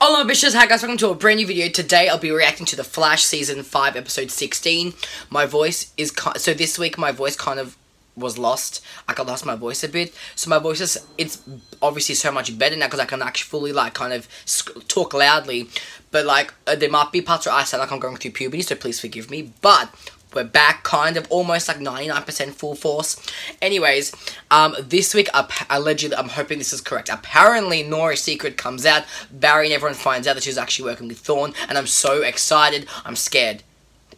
Hello my bitches, hi guys, welcome to a brand new video. Today I'll be reacting to The Flash Season 5 Episode 16. My voice is, so this week my voice kind of was lost. I kind of lost my voice a bit. So my voice is, it's obviously so much better now because I can actually fully like kind of talk loudly. But like there might be parts where I sound like I'm going through puberty, so please forgive me. But we're back, kind of, almost like 99% full force. Anyways, this week, allegedly, I'm hoping this is correct. Apparently, Nora's secret comes out. Barry and everyone finds out that she's actually working with Thawne, and I'm so excited. I'm scared,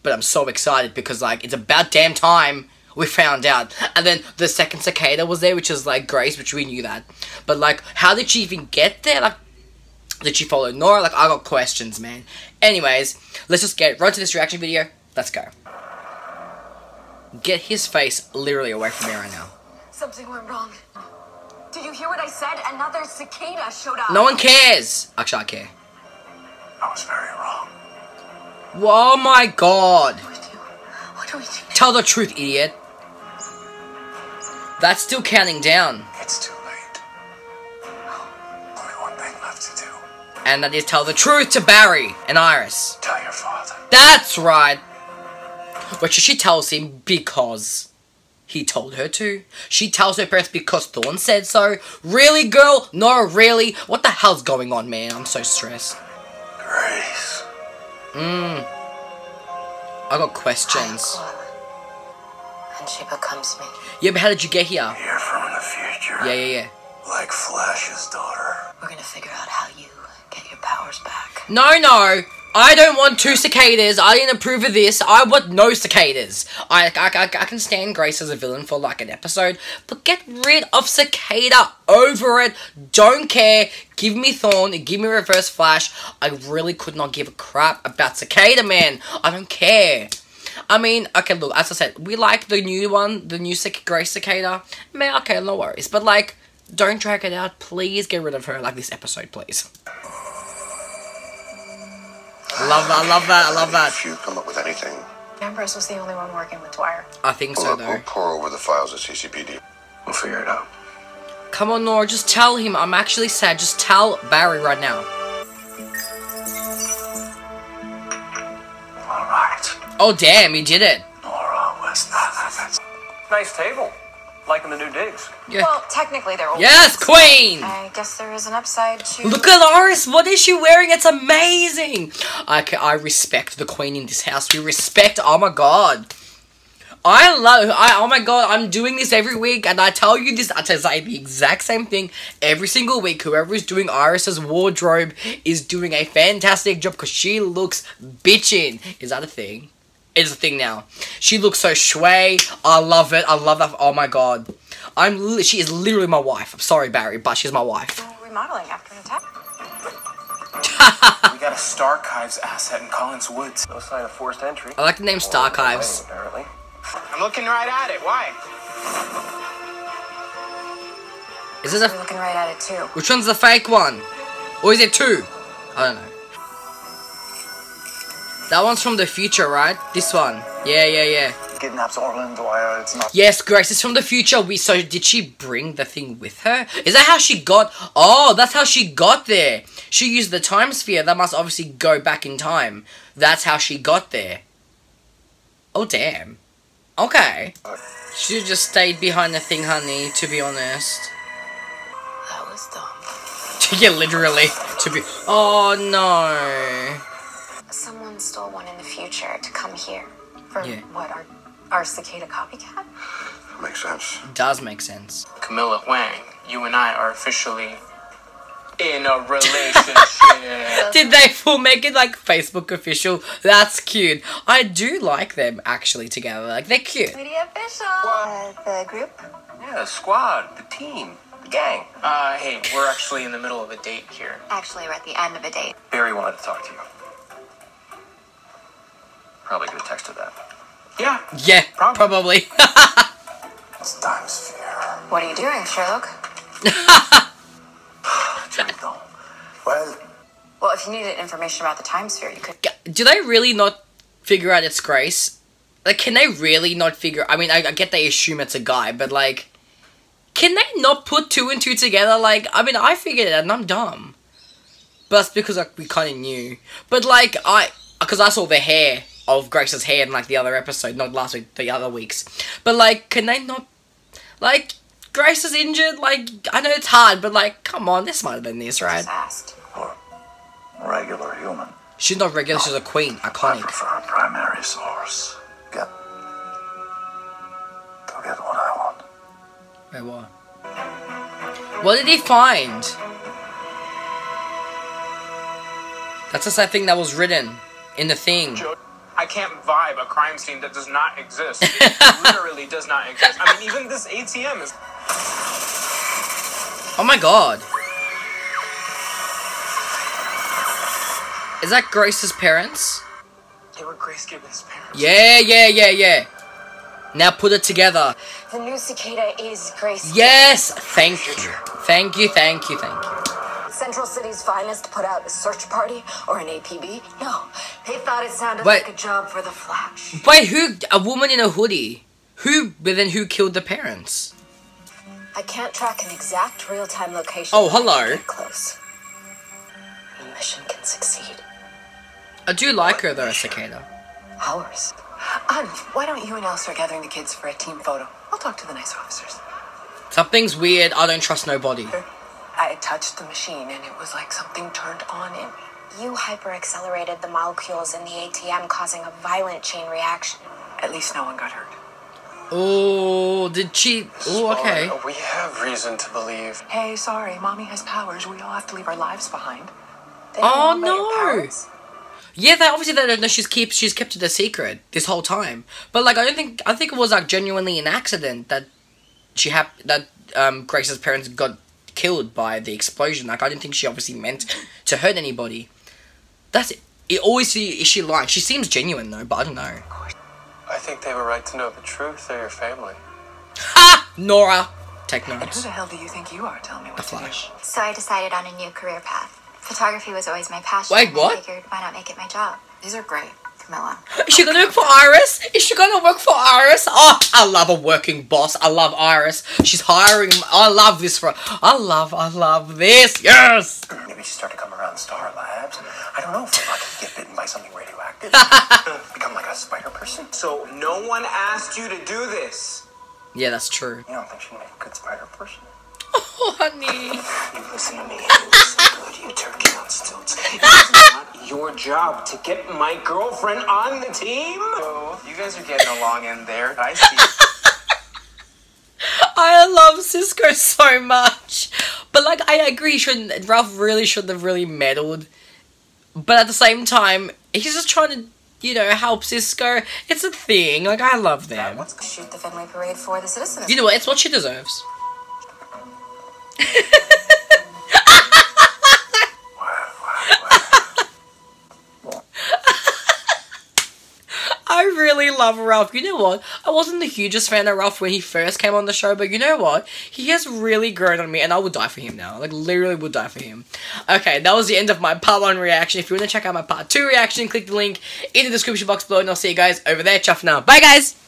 but I'm so excited because, like, it's about damn time we found out. And then the second Cicada was there, which is, like, Grace, which we knew that. But, like, how did she even get there? Like, did she follow Nora? Like, I got questions, man. Anyways, let's just get right to this reaction video. Let's go. Get his face literally away from me right now. Something went wrong. Did you hear what I said? Another cicada showed up. No one cares. Actually, I care. I was very wrong. Oh my god. What do we do? Tell the truth, idiot. That's still counting down. It's too late. Only one thing left to do. And that is tell the truth to Barry and Iris. Tell your father. That's right. Which she tells him because he told her to. She tells her parents because Thawne said so. Really, girl? No, really? What the hell's going on, man? I'm so stressed. Grace. I got questions. And she becomes me. Yeah, but how did you get here? You're from the future. Yeah. Like Flash's daughter. We're gonna figure out how you get your powers back. No. I don't want two cicadas. I didn't approve of this. I want no cicadas. I can stand Grace as a villain for like an episode, but get rid of Cicada. Over it. Don't care. Give me Thawne. Give me Reverse Flash. I really could not give a crap about Cicada, man. I don't care. I mean, okay, look, as I said, we like the new one, the new Grace Cicada. Man, okay, no worries. But like, don't drag it out. Please get rid of her like this episode, please. I love that. If you come up with anything. Ambrose was the only one working with Dwyer. I think so, though. We'll pour over the files at CCPD. We'll figure it out. Come on, Nora, just tell him. I'm actually sad. Just tell Barry right now. All right. Oh, damn, he did it. Nora West-Allen. Nice table. Liking the new digs. Yeah. Well, technically they're old. Yes, ones. Queen! I guess there is an upside to... Look at Iris! What is she wearing? It's amazing! I respect the queen in this house. We respect... Oh my god. Oh my god, I'm doing this every week, and I tell you this... I tell you the exact same thing every single week. Whoever is doing Iris's wardrobe is doing a fantastic job because she looks bitchin'. Is that a thing? Is the thing now. She looks so shui. I love it. I love that. Oh my god. She is literally my wife. I'm sorry, Barry, but she's my wife. Remodeling after an attack. We got a Starkives asset in Collins Woods. No sign of forced entry. I like the name Starkives. Apparently. I'm looking right at it. Why? Is this a? We're looking right at it too. Which one's the fake one? Or is it two? I don't know. That one's from the future, right? This one. Yeah. Kidnaps Orlin Dwyer. It's not. Yes, Grace, it's from the future. So did she bring the thing with her? Is that how she got? Oh, that's how she got there. She used the time sphere. That must obviously go back in time. That's how she got there. Oh, damn. Okay. She just stayed behind the thing, honey, to be honest. That was dumb. Yeah, literally. To be. Oh, no. Someone stole one in the future to come here. For what, our cicada copycat? Makes sense. Does make sense. Camilla Wang, you and I are officially in a relationship. Did they full make it like Facebook official? That's cute. I do like them actually together. Like, they're cute. Media official. The group? Yeah, the squad, the team. Gang. Hey, we're actually in the middle of a date here. Actually, we're at the end of a date. Barry wanted to talk to you. Probably could have texted that. Yeah, probably. It's time sphere. What are you doing, Sherlock? Well, if you needed information about the time sphere, you could. Do they really not figure out it's Grace? Like, can they really not figure? I mean, I get they assume it's a guy, but like, can they not put two and two together? Like, I mean, I figured it out, and I'm dumb. But that's because, like, we kind of knew. But, like, because I saw the hair of Grace's hair in, like, the other episode. Not last week, the other weeks. But, like, can they not... Like, Grace is injured. Like, I know it's hard, but, like, come on. This might have been this, right? Look, regular human. She's not regular. She's a queen. Iconic. I prefer a primary source. Go get what I want. Wait, what? What did he find? That's the same thing that was written in the thing. I can't vibe a crime scene that does not exist. It literally does not exist. I mean, even this ATM is... Oh my god. Is that Grace's parents? They were Grace Gibbons' parents. Yeah. Now put it together. The new Cicada is Grace. Yes! Thank you. Thank you. Central City's finest put out a search party or an APB? No, they thought it sounded like a job for the Flash. Wait, who? A woman in a hoodie? Who? But then who killed the parents? I can't track an exact real-time location. Oh, hello. Close. Your mission can succeed. I do like her though, a Cicada. Ours. Why don't you and Elsa start gathering the kids for a team photo? I'll talk to the nice officers. Something's weird. I don't trust nobody. I touched the machine and it was like something turned on in me. You hyper-accelerated the molecules in the ATM, causing a violent chain reaction. At least no one got hurt. Oh, did she... Oh, okay. We have reason to believe. Hey, sorry, Mommy has powers. We all have to leave our lives behind. Oh, no. Yeah, they don't know she's kept it a secret this whole time. But, like, I think it was, like, genuinely an accident that Grace's parents got killed by the explosion. Like, I didn't think she obviously meant to hurt anybody. That's it. Is she lying? She seems genuine though, but I don't know. I think they have a right to know the truth. They're your family. Ha! Nora! Take notes. And who the hell do you think you are? Tell me what the Flash. So I decided on a new career path. Photography was always my passion. Wait, what? I figured, why not make it my job? These are great, Camilla. Is she gonna work for Iris? Is she gonna work for Iris? Oh, I love a working boss. I love Iris. She's hiring. I love this for... I love this. Yes! Maybe she started to come around Star Labs. I don't know if I could get bitten by something radioactive. Become like a spider person. So no one asked you to do this. Yeah, that's true. You don't think she'd make a good spider person? Oh, honey. You listen to me. You turkey on stilts. It's not your job to get my girlfriend on the team. Oh, you guys are getting along in there. I see. I love Cisco so much. But, like, I agree. Ralph really shouldn't have really meddled. But at the same time, he's just trying to, you know, help Cisco. It's a thing. Like, I love them. Let's shoot the Fenway Parade for the citizens. You know what? It's what she deserves. I really love Ralph. You know what? I wasn't the hugest fan of Ralph when he first came on the show, but you know what? He has really grown on me, and I would die for him now. Like, literally would die for him. Okay, that was the end of my part 1 reaction. If you want to check out my part 2 reaction, click the link in the description box below, and I'll see you guys over there. Ciao for now. Bye, guys!